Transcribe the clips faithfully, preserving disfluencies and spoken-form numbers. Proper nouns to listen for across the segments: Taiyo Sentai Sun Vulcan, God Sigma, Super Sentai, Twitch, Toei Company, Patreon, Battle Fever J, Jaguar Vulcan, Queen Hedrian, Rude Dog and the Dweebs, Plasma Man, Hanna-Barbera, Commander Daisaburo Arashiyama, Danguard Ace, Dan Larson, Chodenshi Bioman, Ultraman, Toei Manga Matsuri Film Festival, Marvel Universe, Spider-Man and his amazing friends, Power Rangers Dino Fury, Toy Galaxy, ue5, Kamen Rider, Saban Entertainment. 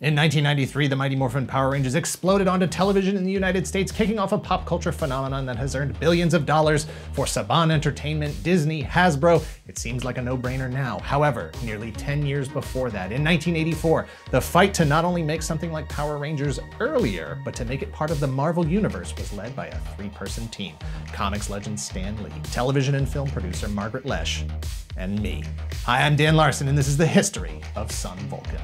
In nineteen ninety-three, the Mighty Morphin Power Rangers exploded onto television in the United States, kicking off a pop culture phenomenon that has earned billions of dollars for Saban Entertainment, Disney, Hasbro. It seems like a no-brainer now. However, nearly ten years before that, in nineteen eighty-four, the fight to not only make something like Power Rangers earlier, but to make it part of the Marvel Universe was led by a three-person team. Comics legend Stan Lee, television and film producer Margaret Loesch, and me. Hi, I'm Dan Larson, and this is the history of Sun Vulcan.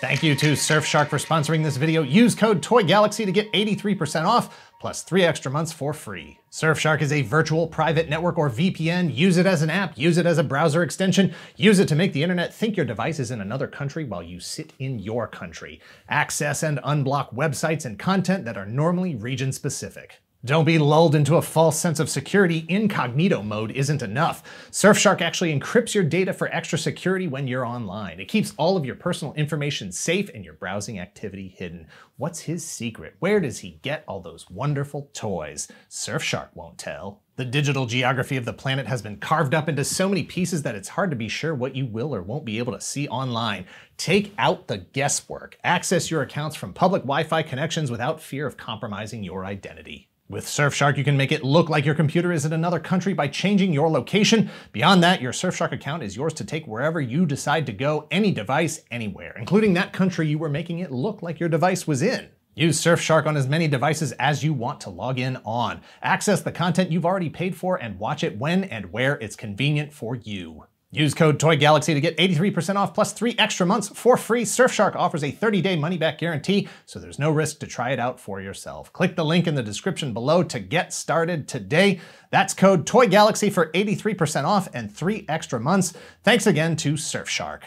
Thank you to Surfshark for sponsoring this video. Use code TOYGALAXY to get eighty-three percent off, plus three extra months for free. Surfshark is a virtual private network, or V P N. Use it as an app, use it as a browser extension, use it to make the internet think your device is in another country while you sit in your country. Access and unblock websites and content that are normally region-specific. Don't be lulled into a false sense of security. Incognito mode isn't enough. Surfshark actually encrypts your data for extra security when you're online. It keeps all of your personal information safe and your browsing activity hidden. What's his secret? Where does he get all those wonderful toys? Surfshark won't tell. The digital geography of the planet has been carved up into so many pieces that it's hard to be sure what you will or won't be able to see online. Take out the guesswork. Access your accounts from public Wi-Fi connections without fear of compromising your identity. With Surfshark, you can make it look like your computer is in another country by changing your location. Beyond that, your Surfshark account is yours to take wherever you decide to go, any device, anywhere, including that country you were making it look like your device was in. Use Surfshark on as many devices as you want to log in on. Access the content you've already paid for and watch it when and where it's convenient for you. Use code TOYGALAXY to get eighty-three percent off plus three extra months for free. Surfshark offers a thirty-day money-back guarantee, so there's no risk to try it out for yourself. Click the link in the description below to get started today. That's code TOYGALAXY for eighty-three percent off and three extra months. Thanks again to Surfshark.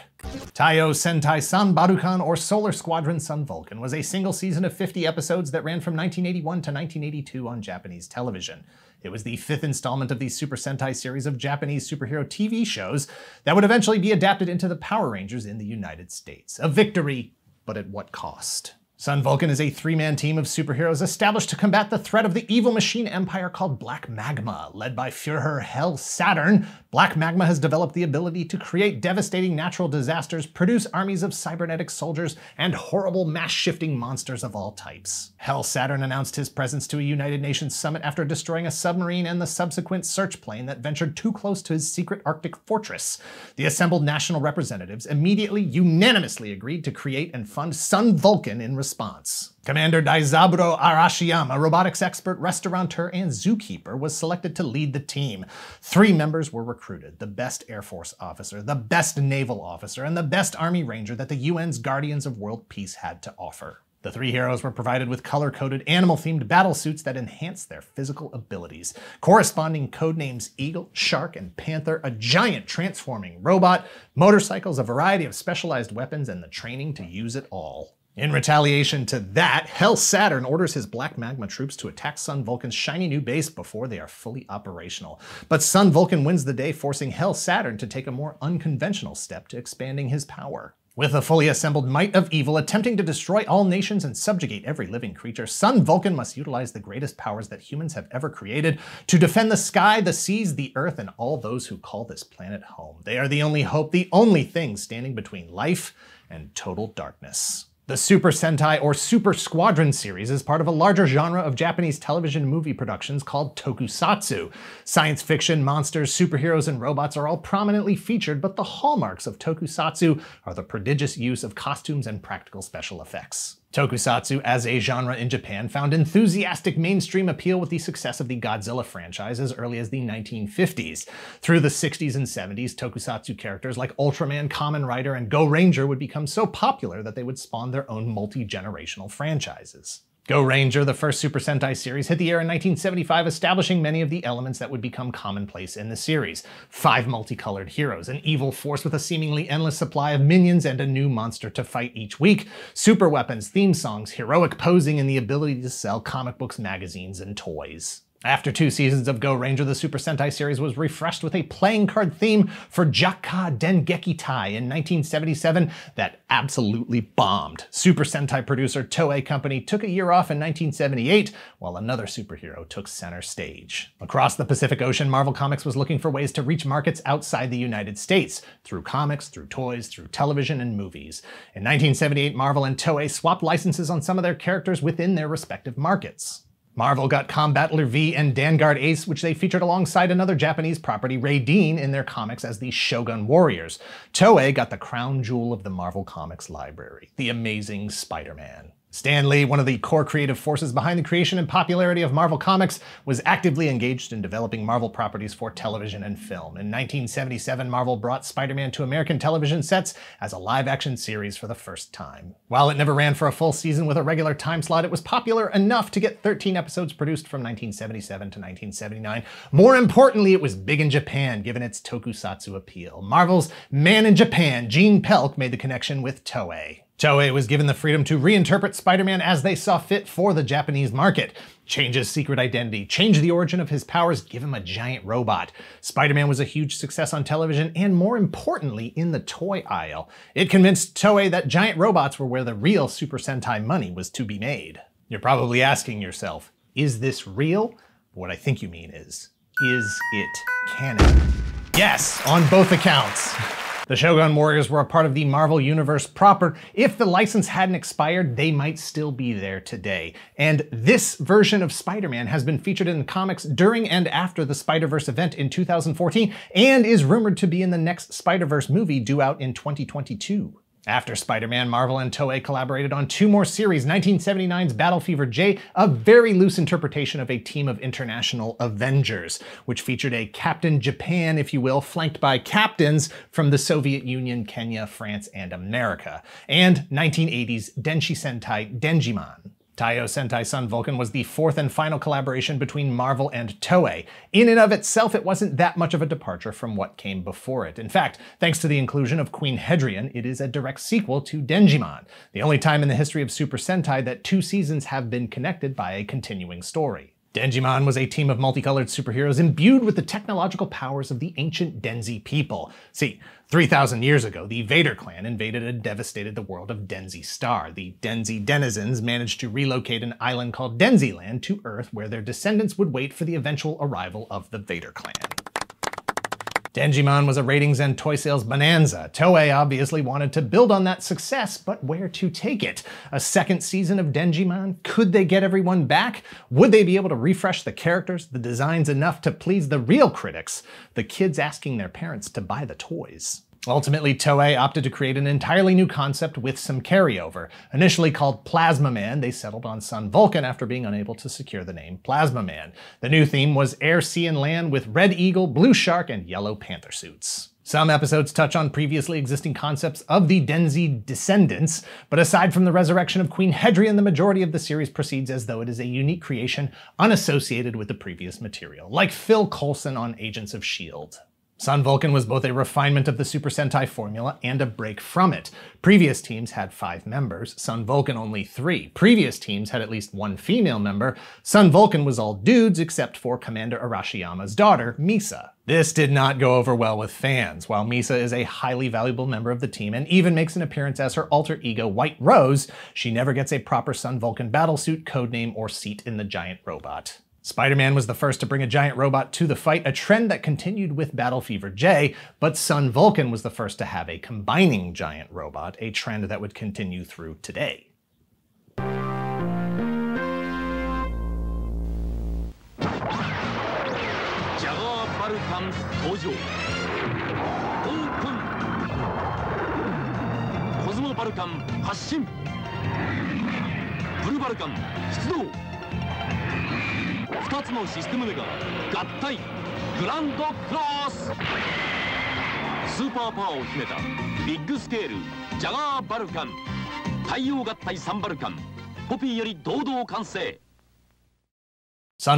Taiyo Sentai Sun Vulcan, or Solar Squadron Sun Vulcan, was a single season of fifty episodes that ran from nineteen eighty-one to nineteen eighty-two on Japanese television. It was the fifth installment of the Super Sentai series of Japanese superhero T V shows that would eventually be adapted into the Power Rangers in the United States. A victory, but at what cost? Sun Vulcan is a three-man team of superheroes established to combat the threat of the evil machine empire called Black Magma, led by Fuhrer Hell Saturn. Black Magma has developed the ability to create devastating natural disasters, produce armies of cybernetic soldiers, and horrible mass-shifting monsters of all types. Hell Saturn announced his presence to a United Nations summit after destroying a submarine and the subsequent search plane that ventured too close to his secret Arctic fortress. The assembled national representatives immediately unanimously agreed to create and fund Sun Vulcan in response. response. Commander Daisaburo Arashiyama, robotics expert, restaurateur, and zookeeper, was selected to lead the team. Three members were recruited: the best Air Force officer, the best naval officer, and the best Army Ranger that the U N's Guardians of World Peace had to offer. The three heroes were provided with color-coded, animal-themed battle suits that enhanced their physical abilities. Corresponding codenames Eagle, Shark, and Panther, a giant transforming robot, motorcycles, a variety of specialized weapons, and the training to use it all. In retaliation to that, Hell Saturn orders his Black Magma troops to attack Sun Vulcan's shiny new base before they are fully operational. But Sun Vulcan wins the day, forcing Hell Saturn to take a more unconventional step to expanding his power. With the fully assembled might of evil attempting to destroy all nations and subjugate every living creature, Sun Vulcan must utilize the greatest powers that humans have ever created to defend the sky, the seas, the earth, and all those who call this planet home. They are the only hope, the only thing standing between life and total darkness. The Super Sentai, or Super Squadron series, is part of a larger genre of Japanese television movie productions called Tokusatsu. Science fiction, monsters, superheroes, and robots are all prominently featured, but the hallmarks of Tokusatsu are the prodigious use of costumes and practical special effects. Tokusatsu, as a genre in Japan, found enthusiastic mainstream appeal with the success of the Godzilla franchise as early as the nineteen fifties. Through the sixties and seventies, Tokusatsu characters like Ultraman, Kamen Rider, and Go Ranger would become so popular that they would spawn their own multi-generational franchises. Go Ranger, the first Super Sentai series, hit the air in nineteen seventy-five, establishing many of the elements that would become commonplace in the series. Five multicolored heroes, an evil force with a seemingly endless supply of minions, and a new monster to fight each week, super weapons, theme songs, heroic posing, and the ability to sell comic books, magazines, and toys. After two seasons of Go Ranger, the Super Sentai series was refreshed with a playing card theme for Jakka Dengeki Tai in nineteen seventy-seven that absolutely bombed. Super Sentai producer Toei Company took a year off in nineteen seventy-eight, while another superhero took center stage. Across the Pacific Ocean, Marvel Comics was looking for ways to reach markets outside the United States, through comics, through toys, through television, and movies. In nineteen seventy-eight, Marvel and Toei swapped licenses on some of their characters within their respective markets. Marvel got Combattler V and Danguard Ace, which they featured alongside another Japanese property, Raiden, in their comics as the Shogun Warriors. Toei got the crown jewel of the Marvel Comics library, the Amazing Spider-Man. Stan Lee, one of the core creative forces behind the creation and popularity of Marvel Comics, was actively engaged in developing Marvel properties for television and film. In nineteen seventy-seven, Marvel brought Spider-Man to American television sets as a live-action series for the first time. While it never ran for a full season with a regular time slot, it was popular enough to get thirteen episodes produced from nineteen seventy-seven to nineteen seventy-nine. More importantly, it was big in Japan, given its tokusatsu appeal. Marvel's Man in Japan, Gene Pelc, made the connection with Toei. Toei was given the freedom to reinterpret Spider-Man as they saw fit for the Japanese market. Change his secret identity, change the origin of his powers, give him a giant robot. Spider-Man was a huge success on television and, more importantly, in the toy aisle. It convinced Toei that giant robots were where the real Super Sentai money was to be made. You're probably asking yourself, is this real? What I think you mean is, is it canon? Yes, on both accounts. The Shogun Warriors were a part of the Marvel Universe proper. If the license hadn't expired, they might still be there today. And this version of Spider-Man has been featured in comics during and after the Spider-Verse event in two thousand fourteen, and is rumored to be in the next Spider-Verse movie due out in twenty twenty-two. After Spider-Man, Marvel and Toei collaborated on two more series, nineteen seventy-nine's Battle Fever J, a very loose interpretation of a team of international Avengers, which featured a Captain Japan, if you will, flanked by captains from the Soviet Union, Kenya, France, and America, and nineteen eighties Denshi Sentai Denjiman. Taiyo Sentai Sun Vulcan was the fourth and final collaboration between Marvel and Toei. In and of itself, it wasn't that much of a departure from what came before it. In fact, thanks to the inclusion of Queen Hedrian, it is a direct sequel to Denjiman, the only time in the history of Super Sentai that two seasons have been connected by a continuing story. Denjiman was a team of multicolored superheroes imbued with the technological powers of the ancient Denzi people. See, three thousand years ago, the Vader clan invaded and devastated the world of Denzi Star. The Denzi denizens managed to relocate an island called Denziland to Earth, where their descendants would wait for the eventual arrival of the Vader clan. Denjiman was a ratings and toy sales bonanza. Toei obviously wanted to build on that success, but where to take it? A second season of Denjiman? Could they get everyone back? Would they be able to refresh the characters, the designs enough to please the real critics? The kids asking their parents to buy the toys. Ultimately, Toei opted to create an entirely new concept with some carryover. Initially called Plasma Man, they settled on Sun Vulcan after being unable to secure the name Plasma Man. The new theme was air, sea, and land with Red Eagle, Blue Shark, and Yellow Panther suits. Some episodes touch on previously existing concepts of the Denzi descendants, but aside from the resurrection of Queen Hedrian, the majority of the series proceeds as though it is a unique creation unassociated with the previous material, like Phil Coulson on Agents of S H I E L D. Sun Vulcan was both a refinement of the Super Sentai formula and a break from it. Previous teams had five members, Sun Vulcan only three. Previous teams had at least one female member. Sun Vulcan was all dudes except for Commander Arashiyama's daughter, Misa. This did not go over well with fans. While Misa is a highly valuable member of the team and even makes an appearance as her alter ego White Rose, she never gets a proper Sun Vulcan battlesuit, codename, or seat in the giant robot. Spider-Man was the first to bring a giant robot to the fight, a trend that continued with Battle Fever J, but Sun Vulcan was the first to have a combining giant robot, a trend that would continue through today. Sun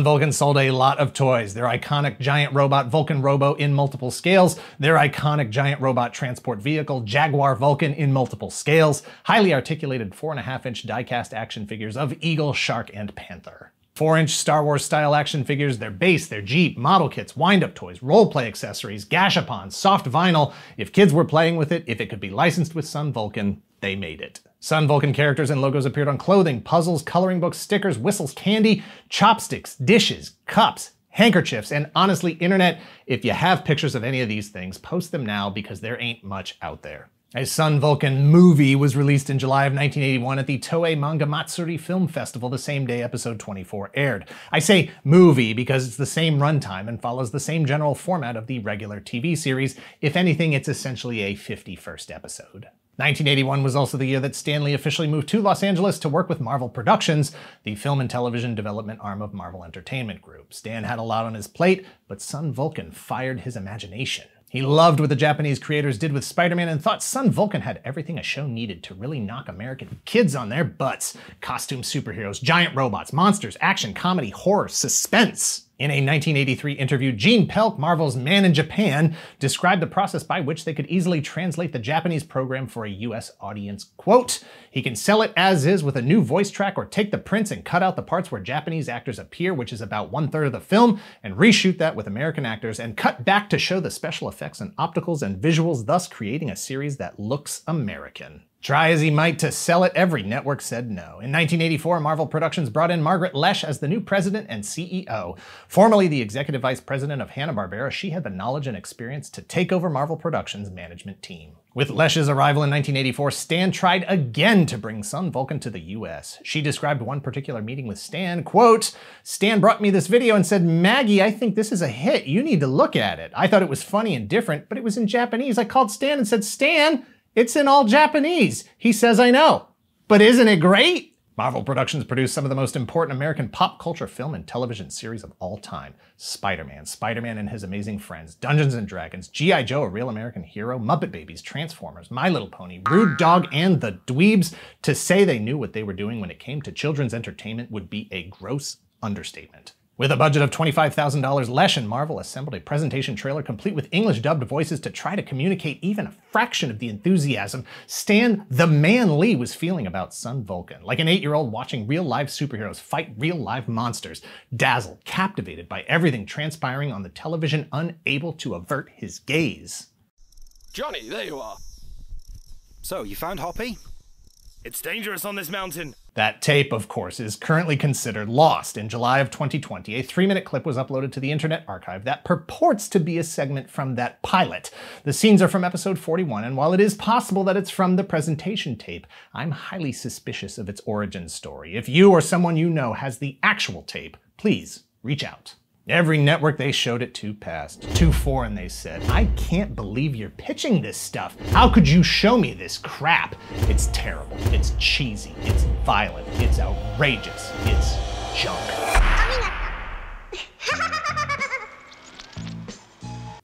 Vulcan sold a lot of toys. Their iconic giant robot Vulcan Robo in multiple scales, their iconic giant robot transport vehicle Jaguar Vulcan in multiple scales, highly articulated four and a half inch die-cast action figures of Eagle, Shark, and Panther. four inch Star Wars style action figures, their base, their Jeep, model kits, wind-up toys, role-play accessories, gashapons, soft vinyl. If kids were playing with it, if it could be licensed with Sun Vulcan, they made it. Sun Vulcan characters and logos appeared on clothing, puzzles, coloring books, stickers, whistles, candy, chopsticks, dishes, cups, handkerchiefs, and honestly, internet, if you have pictures of any of these things, post them now because there ain't much out there. A Sun Vulcan movie was released in July of nineteen eighty-one at the Toei Manga Matsuri Film Festival the same day episode twenty-four aired. I say movie because it's the same runtime and follows the same general format of the regular T V series. If anything, it's essentially a fifty-first episode. nineteen eighty-one was also the year that Stan Lee officially moved to Los Angeles to work with Marvel Productions, the film and television development arm of Marvel Entertainment Group. Stan had a lot on his plate, but Sun Vulcan fired his imagination. He loved what the Japanese creators did with Spider-Man and thought Sun Vulcan had everything a show needed to really knock American kids on their butts. Costume superheroes, giant robots, monsters, action, comedy, horror, suspense. In a nineteen eighty-three interview, Gene Pelc, Marvel's man in Japan, described the process by which they could easily translate the Japanese program for a U S audience. Quote, "He can sell it as is with a new voice track or take the prints and cut out the parts where Japanese actors appear, which is about one third of the film, and reshoot that with American actors and cut back to show the special effects and opticals and visuals, thus creating a series that looks American." Try as he might to sell it, every network said no. In nineteen eighty-four, Marvel Productions brought in Margaret Loesch as the new president and C E O. Formerly the executive vice president of Hanna-Barbera, she had the knowledge and experience to take over Marvel Productions' management team. With Loesch's arrival in nineteen eighty-four, Stan tried again to bring Sun Vulcan to the U S. She described one particular meeting with Stan, quote, "Stan brought me this video and said, Maggie, I think this is a hit. You need to look at it. I thought it was funny and different, but it was in Japanese. I called Stan and said, Stan, it's in all Japanese. He says, I know, but isn't it great?" Marvel Productions produced some of the most important American pop culture film and television series of all time. Spider-Man, Spider-Man and His Amazing Friends, Dungeons and Dragons, G I Joe, A Real American Hero, Muppet Babies, Transformers, My Little Pony, Rude Dog, and The Dweebs. To say they knew what they were doing when it came to children's entertainment would be a gross understatement. With a budget of twenty-five thousand dollars, Loesch and Marvel assembled a presentation trailer complete with English-dubbed voices to try to communicate even a fraction of the enthusiasm Stan "the Man" Lee was feeling about Sun Vulcan. Like an eight-year-old watching real live superheroes fight real live monsters, dazzled, captivated by everything transpiring on the television, unable to avert his gaze. "Johnny, there you are. So, you found Hoppy? It's dangerous on this mountain." That tape, of course, is currently considered lost. In July of twenty twenty, a three-minute clip was uploaded to the Internet Archive that purports to be a segment from that pilot. The scenes are from episode forty-one, and while it is possible that it's from the presentation tape, I'm highly suspicious of its origin story. If you or someone you know has the actual tape, please reach out. Every network they showed it to passed. To foreign, they said, "I can't believe you're pitching this stuff. How could you show me this crap? It's terrible, it's cheesy, it's violent, it's outrageous, it's junk."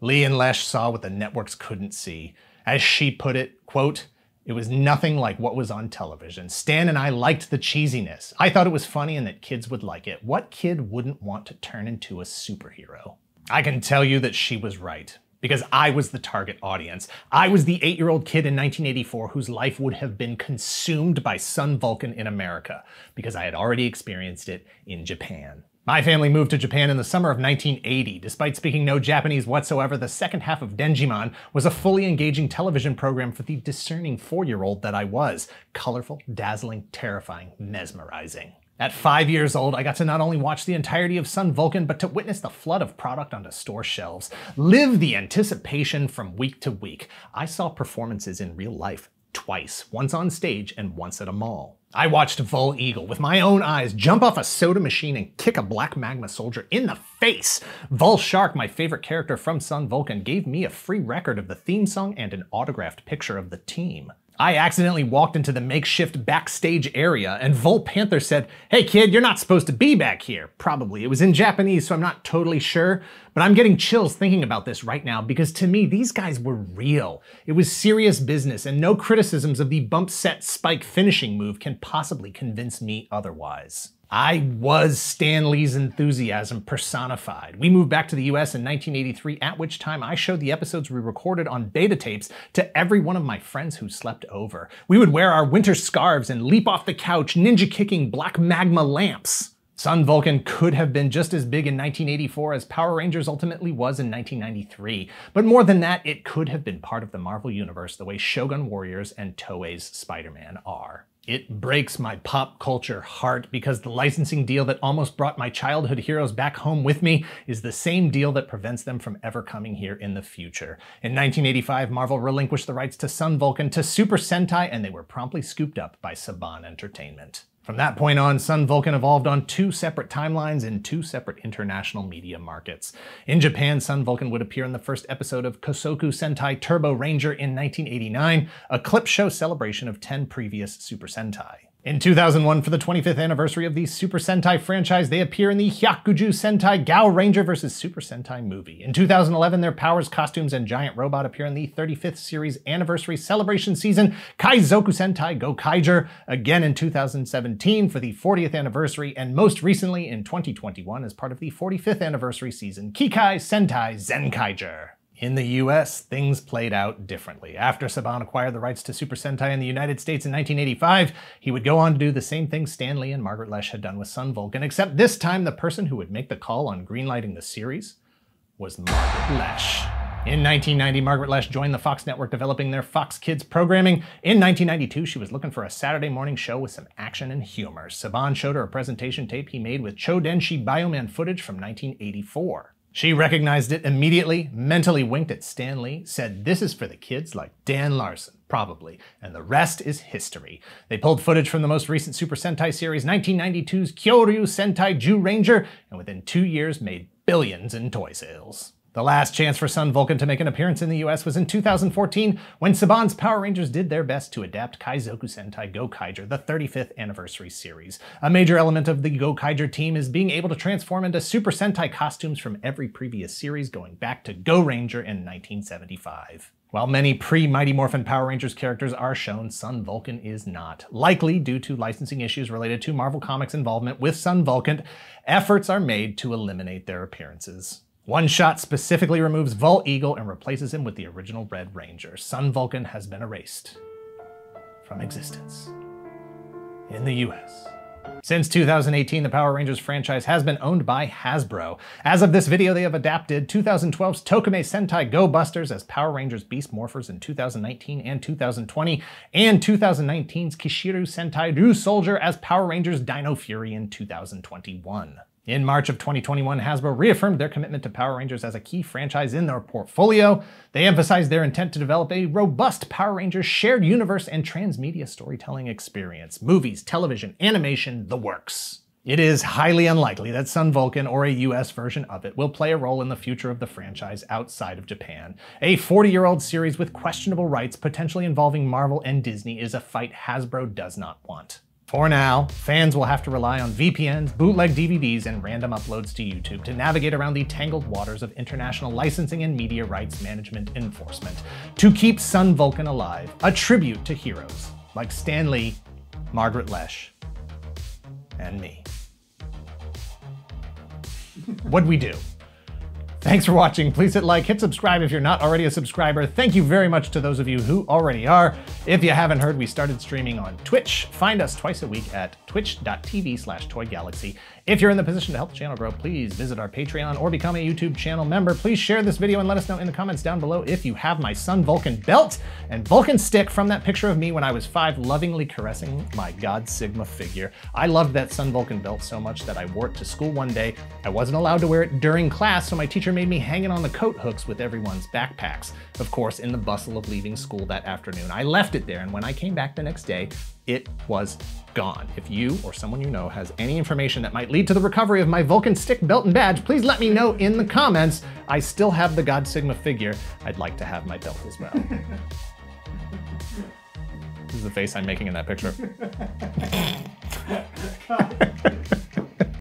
Lee and Loesch saw what the networks couldn't see. As she put it, quote, "It was nothing like what was on television. Stan and I liked the cheesiness. I thought it was funny and that kids would like it. What kid wouldn't want to turn into a superhero?" I can tell you that she was right, because I was the target audience. I was the eight-year-old kid in nineteen eighty-four whose life would have been consumed by Sun Vulcan in America, because I had already experienced it in Japan. My family moved to Japan in the summer of nineteen eighty. Despite speaking no Japanese whatsoever, the second half of Denjiman was a fully engaging television program for the discerning four-year-old that I was. Colorful, dazzling, terrifying, mesmerizing. At five years old, I got to not only watch the entirety of Sun Vulcan, but to witness the flood of product onto store shelves. Live the anticipation from week to week. I saw performances in real life twice, once on stage and once at a mall. I watched Vul Eagle with my own eyes jump off a soda machine and kick a Black Magma soldier in the face. Surfshark, my favorite character from Sun Vulcan, gave me a free record of the theme song and an autographed picture of the team. I accidentally walked into the makeshift backstage area and Vul Panther said, "Hey kid, you're not supposed to be back here." Probably. It was in Japanese, so I'm not totally sure, but I'm getting chills thinking about this right now because to me, these guys were real. It was serious business and no criticisms of the bump set spike finishing move can possibly convince me otherwise. I was Stan Lee's enthusiasm personified. We moved back to the U S in nineteen eighty-three, at which time I showed the episodes we recorded on beta tapes to every one of my friends who slept over. We would wear our winter scarves and leap off the couch, ninja kicking Black Magma lamps. Sun Vulcan could have been just as big in nineteen eighty-four as Power Rangers ultimately was in nineteen ninety-three, but more than that, it could have been part of the Marvel Universe the way Shogun Warriors and Toei's Spider-Man are. It breaks my pop culture heart because the licensing deal that almost brought my childhood heroes back home with me is the same deal that prevents them from ever coming here in the future. In nineteen eighty-five, Marvel relinquished the rights to Sun Vulcan to Super Sentai, and they were promptly scooped up by Saban Entertainment. From that point on, Sun Vulcan evolved on two separate timelines in two separate international media markets. In Japan, Sun Vulcan would appear in the first episode of Kaizoku Sentai Turbo Ranger in nineteen eighty-nine, a clip show celebration of ten previous Super Sentai. In two thousand one, for the twenty-fifth anniversary of the Super Sentai franchise, they appear in the Hyakuju Sentai Go Ranger versus. Super Sentai movie. In two thousand eleven, their powers, costumes, and giant robot appear in the thirty-fifth series anniversary celebration season Kaizoku Sentai Gokaiger, again in two thousand seventeen for the fortieth anniversary, and most recently in twenty twenty-one as part of the forty-fifth anniversary season Kikai Sentai Zenkaiger. In the U S, things played out differently. After Saban acquired the rights to Super Sentai in the United States in nineteen eighty-five, he would go on to do the same thing Stan Lee and Margaret Loesch had done with Sun Vulcan, except this time the person who would make the call on greenlighting the series was Margaret Loesch. In nineteen ninety, Margaret Loesch joined the Fox network developing their Fox Kids programming. In nineteen ninety-two, she was looking for a Saturday morning show with some action and humor. Saban showed her a presentation tape he made with Chodenshi Bioman footage from nineteen eighty-four. She recognized it immediately, mentally winked at Stan Lee, said this is for the kids like Dan Larson, probably, and the rest is history. They pulled footage from the most recent Super Sentai series, nineteen ninety-two's Kyoryu Sentai Jew Ranger, and within two years made billions in toy sales. The last chance for Sun Vulcan to make an appearance in the U S was in two thousand fourteen, when Saban's Power Rangers did their best to adapt Kaizoku Sentai Gokaiger, the thirty-fifth anniversary series. A major element of the Gokaiger team is being able to transform into Super Sentai costumes from every previous series going back to Go Ranger in nineteen seventy-five. While many pre-Mighty Morphin Power Rangers characters are shown, Sun Vulcan is not, likely due to licensing issues related to Marvel Comics' involvement with Sun Vulcan. Efforts are made to eliminate their appearances. One Shot specifically removes Vul Eagle and replaces him with the original Red Ranger. Sun Vulcan has been erased from existence in the U S. Since two thousand eighteen, the Power Rangers franchise has been owned by Hasbro. As of this video, they have adapted two thousand twelve's Tokume Sentai Go Busters as Power Rangers Beast Morphers in two thousand nineteen and two thousand twenty, and two thousand nineteen's Kishiru Sentai Ryu Soldier as Power Rangers Dino Fury in two thousand twenty-one. In March of twenty twenty-one, Hasbro reaffirmed their commitment to Power Rangers as a key franchise in their portfolio. They emphasized their intent to develop a robust Power Rangers shared universe and transmedia storytelling experience. Movies, television, animation, the works. It is highly unlikely that Sun Vulcan, or a U S version of it, will play a role in the future of the franchise outside of Japan. A forty-year-old series with questionable rights, potentially involving Marvel and Disney, is a fight Hasbro does not want. For now, fans will have to rely on V P Ns, bootleg D V Ds, and random uploads to YouTube to navigate around the tangled waters of international licensing and media rights management enforcement to keep Sun Vulcan alive, a tribute to heroes like Stan Lee, Margaret Loesch, and me. What'd we do? Thanks for watching. Please hit like, hit subscribe if you're not already a subscriber. Thank you very much to those of you who already are. If you haven't heard, we started streaming on Twitch. Find us twice a week at twitch dot t v slash toy galaxy. If you're in the position to help the channel grow, please visit our Patreon or become a YouTube channel member. Please share this video and let us know in the comments down below if you have my Sun Vulcan belt and Vulcan stick from that picture of me when I was five, lovingly caressing my God Sigma figure. I loved that Sun Vulcan belt so much that I wore it to school one day. I wasn't allowed to wear it during class, so my teacher made me hang it on the coat hooks with everyone's backpacks. Of course, in the bustle of leaving school that afternoon, I left it there, and when I came back the next day, it was gone. If you or someone you know has any information that might lead to the recovery of my Vulcan stick, belt, and badge, please let me know in the comments. I still have the God Sigma figure. I'd like to have my belt as well. This is the face I'm making in that picture.